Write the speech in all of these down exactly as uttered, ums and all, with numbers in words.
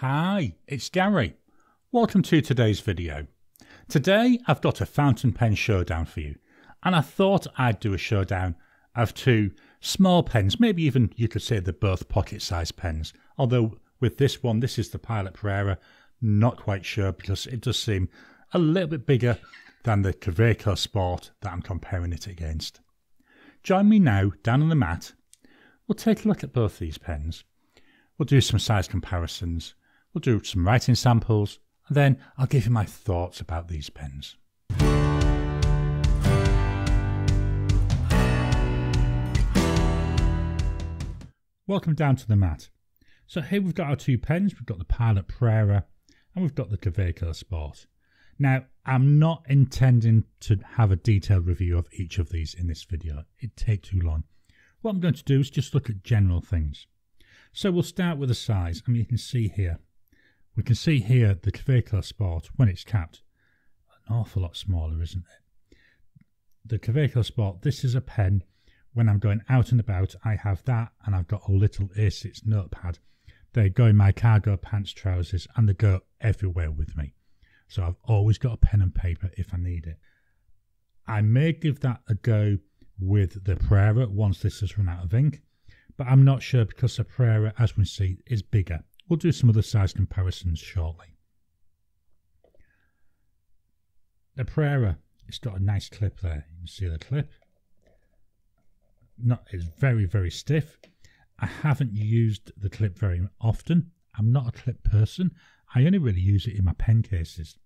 Hi, it's Gary. Welcome to today's video. Today I've got a fountain pen showdown for you, and I thought I'd do a showdown of two small pens, maybe even you could say they're both pocket sized pens, although with this one, this is the Pilot Prera, not quite sure because it does seem a little bit bigger than the Kaweco Sport that I'm comparing it against. Join me now down on the mat, we'll take a look at both these pens, we'll do some size comparisons, we'll do some writing samples, and then I'll give you my thoughts about these pens. Welcome down to the mat. So here we've got our two pens, we've got the Pilot Prera and we've got the Kaweco Sport. Now I'm not intending to have a detailed review of each of these in this video, it'd take too long. What I'm going to do is just look at general things. So we'll start with the size. I mean, you can see here, we can see here the Kaweco Sport, when it's capped, an awful lot smaller, isn't it? The Kaweco Sport, this is a pen, when I'm going out and about, I have that, and I've got a little A six notepad. They go in my cargo pants, trousers, and they go everywhere with me. So I've always got a pen and paper if I need it. I may give that a go with the Prera once this has run out of ink, but I'm not sure because the Prera, as we see, is bigger. We'll do some other size comparisons shortly. The Prera, it's got a nice clip there. You can see the clip. Not, it's very, very stiff. I haven't used the clip very often. I'm not a clip person. I only really use it in my pen cases.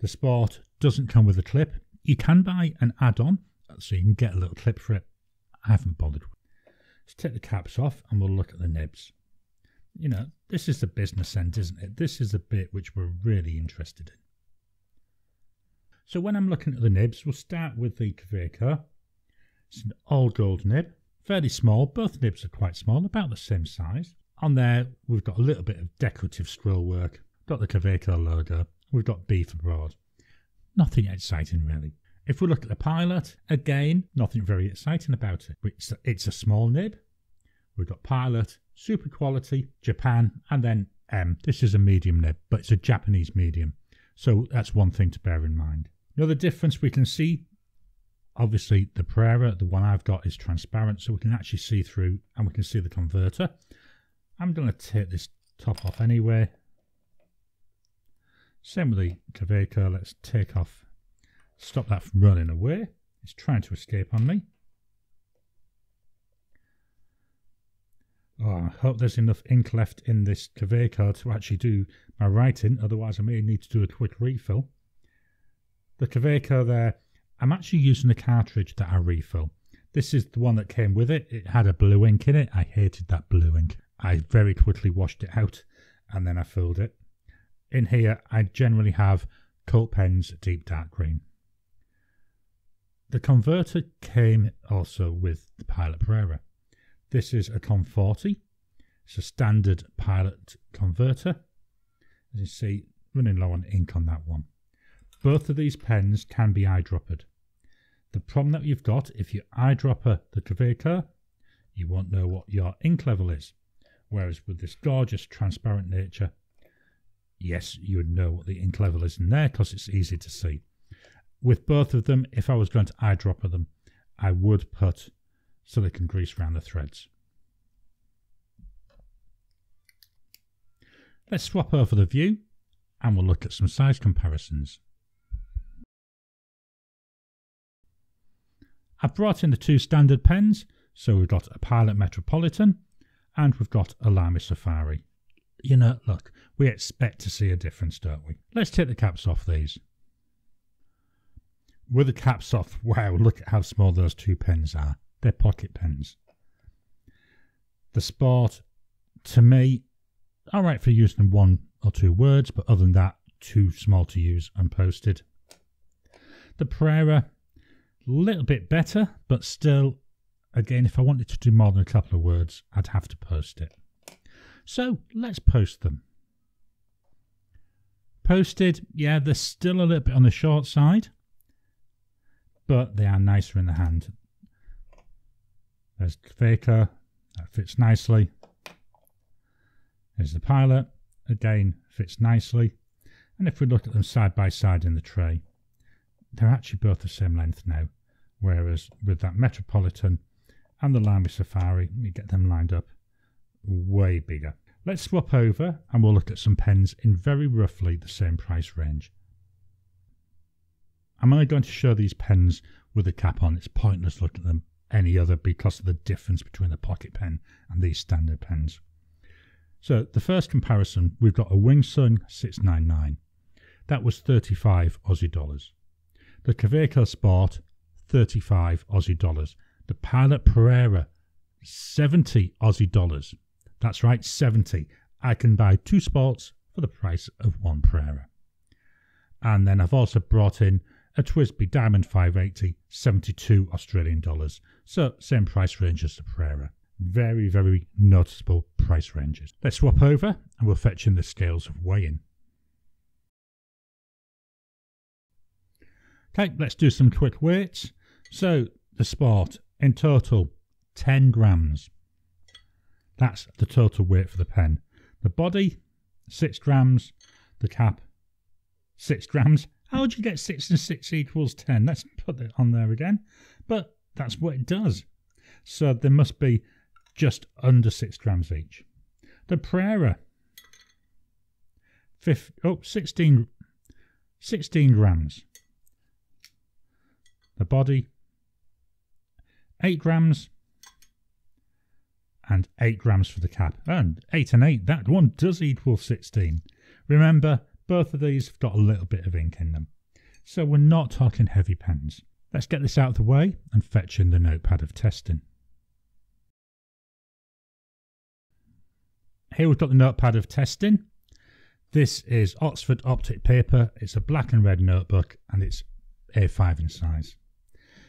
The Sport doesn't come with a clip. You can buy an add-on, so you can get a little clip for it. I haven't bothered with it. Let's take the caps off and we'll look at the nibs. You know, this is the business end, isn't it? This is the bit which we're really interested in. So when I'm looking at the nibs, we'll start with the Kaweco. It's an all gold nib, fairly small. Both nibs are quite small, about the same size. On there, we've got a little bit of decorative scroll work. Got the Kaweco logo. We've got Beef Abroad. Nothing exciting, really. If we look at the Pilot, again, nothing very exciting about it. It's a, it's a small nib. We've got Pilot, Super Quality, Japan, and then M. This is a medium nib, but it's a Japanese medium. So that's one thing to bear in mind. Another difference we can see, obviously the Prera, the one I've got, is transparent, so we can actually see through and we can see the converter. I'm going to take this top off anyway. Same with the Kaweco, let's take off. Stop that from running away. It's trying to escape on me. Oh, I hope there's enough ink left in this Kaweco to actually do my writing, otherwise I may need to do a quick refill. The Kaweco there, I'm actually using the cartridge that I refill. This is the one that came with it. It had a blue ink in it. I hated that blue ink. I very quickly washed it out and then I filled it. In here I generally have Cult Pens Deep Dark Green. The converter came also with the Pilot Prera. This is a COM forty. It's a standard Pilot converter. As you see, running low on ink on that one. Both of these pens can be eyedroppered. The problem that you've got, if you eyedropper the Kaweco, you won't know what your ink level is. Whereas with this gorgeous transparent nature, yes, you would know what the ink level is in there because it's easy to see. With both of them, if I was going to eyedropper them, I would put silicone grease around the threads. Let's swap over the view and we'll look at some size comparisons. I've brought in the two standard pens, so we've got a Pilot Metropolitan and we've got a Lamy Safari. You know, look, we expect to see a difference, don't we? Let's take the caps off these. With the caps off, wow, look at how small those two pens are. They're pocket pens. The Sport, to me, alright for using one or two words, but other than that, too small to use unposted. The Prera, a little bit better, but still, again, if I wanted to do more than a couple of words, I'd have to post it. So, let's post them. Posted, yeah, they're still a little bit on the short side. But they are nicer in the hand. There's Kaweco, that fits nicely. There's the Pilot, again fits nicely, and if we look at them side by side in the tray, they're actually both the same length now, whereas with that Metropolitan and the Lamy Safari, we get them lined up way bigger. Let's swap over and we'll look at some pens in very roughly the same price range. I'm only going to show these pens with a cap on. It's pointless looking at them any other because of the difference between the pocket pen and these standard pens. So the first comparison, we've got a Wingsung six ninety-nine. That was thirty-five Aussie dollars. The Kaweco Sport, thirty-five Aussie dollars. The Pilot Prera, seventy Aussie dollars. That's right, seventy. I can buy two sports for the price of one Prera. And then I've also brought in a Twisby Diamond five eighty, seventy-two Australian dollars. So same price range as the Prera. Very, very noticeable price ranges. Let's swap over and we'll fetch in the scales of weighing. Okay, let's do some quick weights. So the Sport, in total, ten grams. That's the total weight for the pen. The body, six grams. The cap, six grams. How do you get six and six equals ten? Let's put it on there again. But that's what it does. So there must be just under six grams each. The Prera, fifteen, oh, sixteen, sixteen grams. The body, eight grams, and eight grams for the cap. And eight and eight, that one does equal sixteen. Remember, both of these have got a little bit of ink in them. So we're not talking heavy pens. Let's get this out of the way and fetch in the notepad of testing. Here we've got the notepad of testing. This is Oxford Optic Paper. It's a black and red notebook and it's A five in size.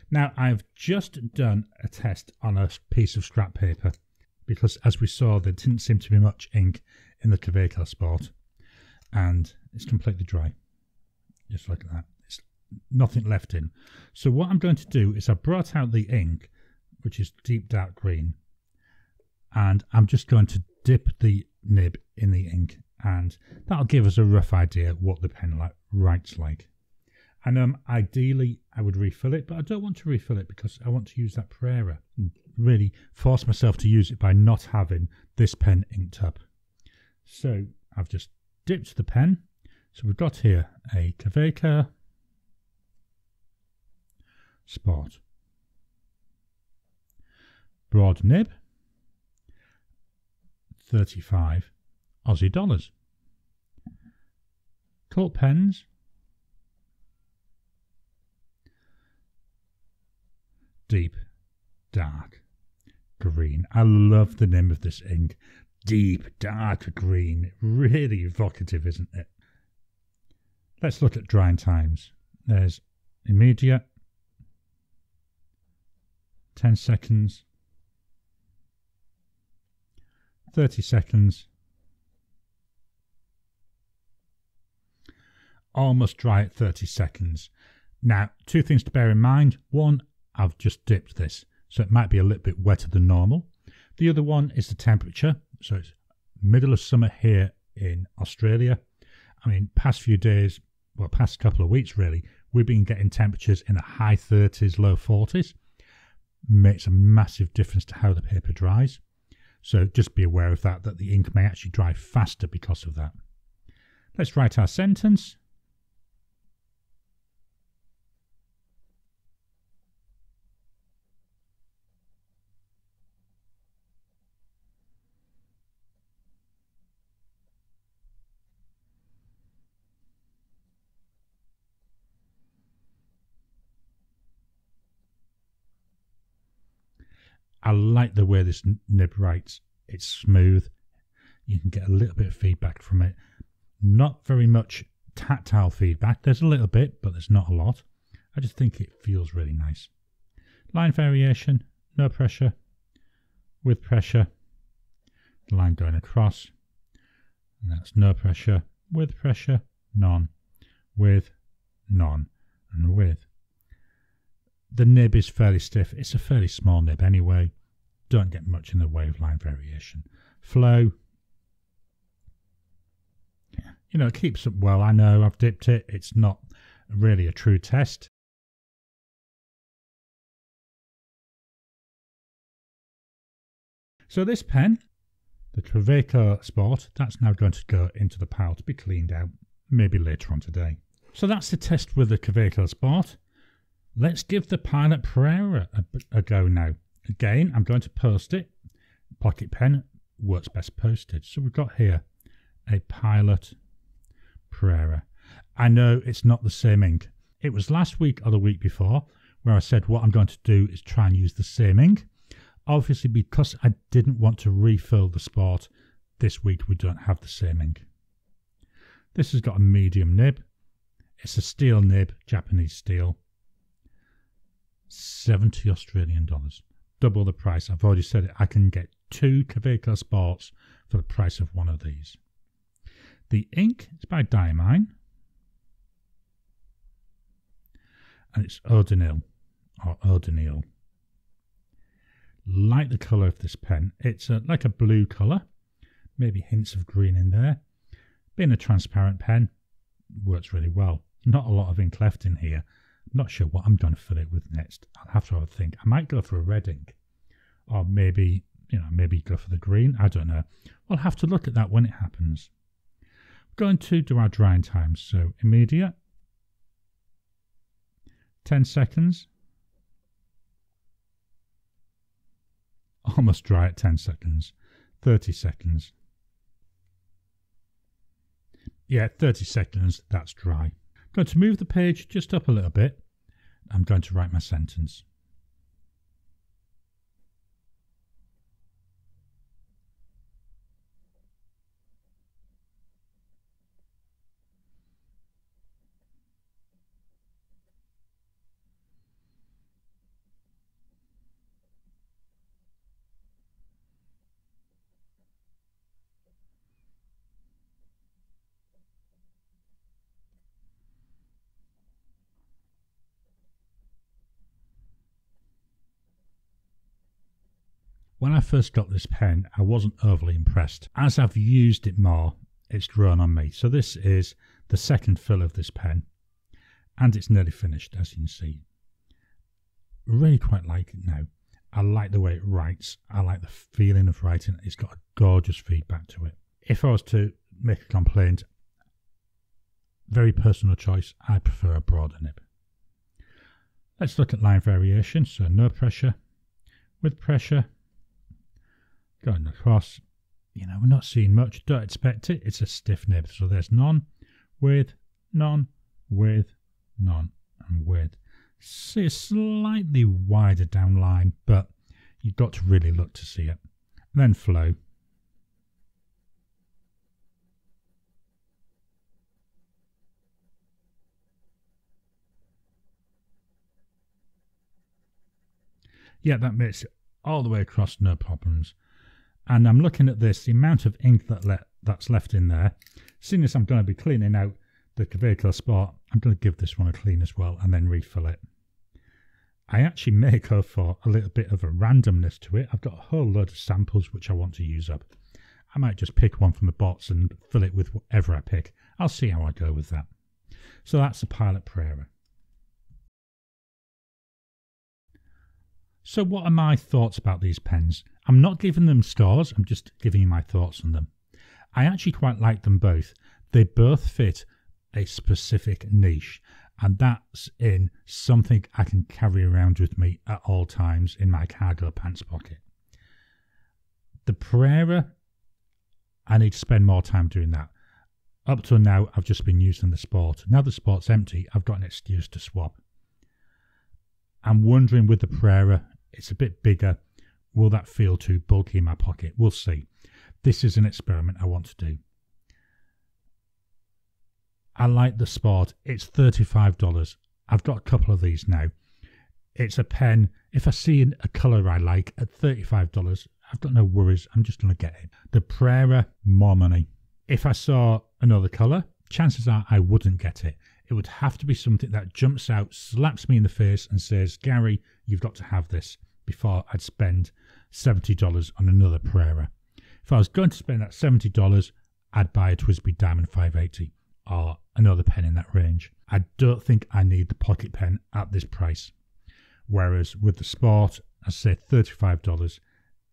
Now, I've just done a test on a piece of scrap paper because, as we saw, there didn't seem to be much ink in the Kaweco Sport and it's completely dry. Just like that. It's nothing left in. So what I'm going to do is I brought out the ink, which is deep dark green, and I'm just going to dip the nib in the ink, and that'll give us a rough idea what the pen like, writes like. And um, ideally, I would refill it, but I don't want to refill it because I want to use that Prera and really force myself to use it by not having this pen inked up. So I've just dipped the pen. So we've got here a Kaweco Sport. Broad nib, thirty-five Aussie dollars. Cult Pens Deep Dark Green. I love the name of this ink. Deep Dark Green. Really evocative, isn't it? Let's look at drying times. There's immediate, ten seconds, thirty seconds. Almost dry at thirty seconds. Now, two things to bear in mind. One, I've just dipped this, so it might be a little bit wetter than normal. The other one is the temperature. So it's middle of summer here in Australia. I mean, past few days, well, past couple of weeks really, we've been getting temperatures in the high thirties, low forties. Makes a massive difference to how the paper dries. So just be aware of that, that the ink may actually dry faster because of that. Let's write our sentence. I like the way this nib writes. It's smooth. You can get a little bit of feedback from it. Not very much tactile feedback. There's a little bit, but there's not a lot. I just think it feels really nice. Line variation, no pressure, with pressure. The line going across. And that's no pressure, with pressure, none, with, none, and with. The nib is fairly stiff. It's a fairly small nib anyway. Don't get much in the way of line variation. Flow, you know, it keeps up well. I know I've dipped it. It's not really a true test. So this pen, the Kaweco Sport, that's now going to go into the pile to be cleaned out, maybe later on today. So that's the test with the Kaweco Sport. Let's give the Pilot Prera a, a go now. Again, I'm going to post it. Pocket pen works best posted. So we've got here a Pilot Prera. I know it's not the same ink. It was last week or the week before where I said what I'm going to do is try and use the same ink. Obviously, because I didn't want to refill the Sport, this week we don't have the same ink. This has got a medium nib. It's a steel nib, Japanese steel. seventy Australian dollars, double the price. I've already said it. I can get two Kaweco Sports for the price of one of these. The ink is by Diamine, and it's Eau De Nil, or Eau De Nil. Like the colour of this pen, it's a, like a blue colour, maybe hints of green in there. Being a transparent pen, works really well. Not a lot of ink left in here. Not sure what I'm going to fill it with next. I'll have to have a think. I might go for a red ink, or maybe, you know, maybe go for the green. I don't know. We'll have to look at that when it happens. We're going to do our drying time. So immediate, ten seconds, almost dry at ten seconds, thirty seconds. Yeah, thirty seconds, that's dry. Going to move the page just up a little bit. I'm going to write my sentence. When I first got this pen, I wasn't overly impressed. As I've used it more, it's grown on me. So this is the second fill of this pen, and it's nearly finished, as you can see. Really quite like it now. I like the way it writes. I like the feeling of writing. It's got a gorgeous feedback to it. If I was to make a complaint, very personal choice, I prefer a broader nib. Let's look at line variation. So no pressure, with pressure, going across. You know, we're not seeing much. Don't expect it. It's a stiff nib. So there's none, with, none, with, none, and with. See a slightly wider down line, but you've got to really look to see it. And then flow. Yeah, that makes it all the way across, no problems. And I'm looking at this, the amount of ink that le that's left in there. Seeing as I'm going to be cleaning out the Kaweco Sport, I'm going to give this one a clean as well and then refill it. I actually may go for a little bit of a randomness to it. I've got a whole load of samples which I want to use up. I might just pick one from the box and fill it with whatever I pick. I'll see how I go with that. So that's the Pilot Prera. So what are my thoughts about these pens? I'm not giving them scores, I'm just giving you my thoughts on them. I actually quite like them both. They both fit a specific niche, and that's in something I can carry around with me at all times in my cargo pants pocket. The Prera, I need to spend more time doing that. Up till now, I've just been using the Sport. Now the Sport's empty, I've got an excuse to swap. I'm wondering with the Prera, it's a bit bigger. Will that feel too bulky in my pocket? We'll see. This is an experiment I want to do. I like the Sport. It's thirty-five dollars. I've got a couple of these now. It's a pen. If I see a colour I like at thirty-five dollars, I've got no worries. I'm just going to get it. The Prera, more money. If I saw another colour, chances are I wouldn't get it. It would have to be something that jumps out, slaps me in the face and says, Gary, you've got to have this, before I'd spend seventy dollars on another Prera. If I was going to spend that seventy dollars, I'd buy a Twisby Diamond five eighty or another pen in that range. I don't think I need the pocket pen at this price. Whereas with the Sport, I say thirty-five dollars,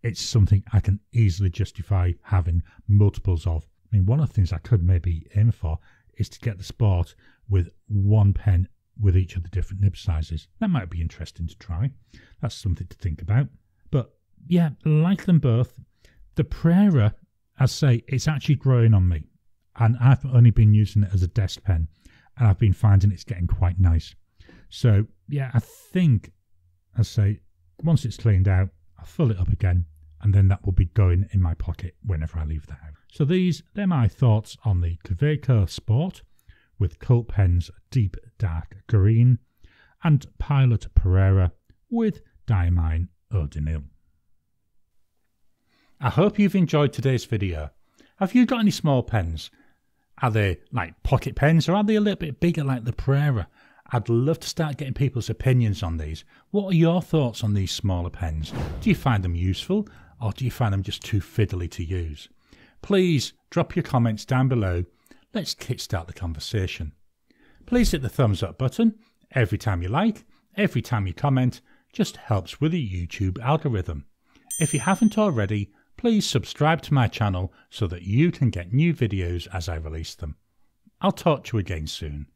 it's something I can easily justify having multiples of. I mean, one of the things I could maybe aim for is to get the Sport with one pen with each of the different nib sizes. That might be interesting to try. That's something to think about. But yeah, like them both, the Prera, I say, it's actually growing on me. And I've only been using it as a desk pen, and I've been finding it's getting quite nice. So yeah, I think, I say, once it's cleaned out, I'll fill it up again, and then that will be going in my pocket whenever I leave the house. So these, they're my thoughts on the Kaweco Sport with Cult Pens Deep Dark Green and Pilot Prera with Diamine Eau De Nil. I hope you've enjoyed today's video. Have you got any small pens? Are they like pocket pens, or are they a little bit bigger like the Prera? I'd love to start getting people's opinions on these. What are your thoughts on these smaller pens? Do you find them useful, or do you find them just too fiddly to use? Please drop your comments down below. Let's kickstart the conversation. Please hit the thumbs up button. Every time you like, every time you comment, just helps with the YouTube algorithm. If you haven't already, please subscribe to my channel so that you can get new videos as I release them. I'll talk to you again soon.